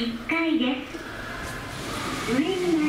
1階です。上に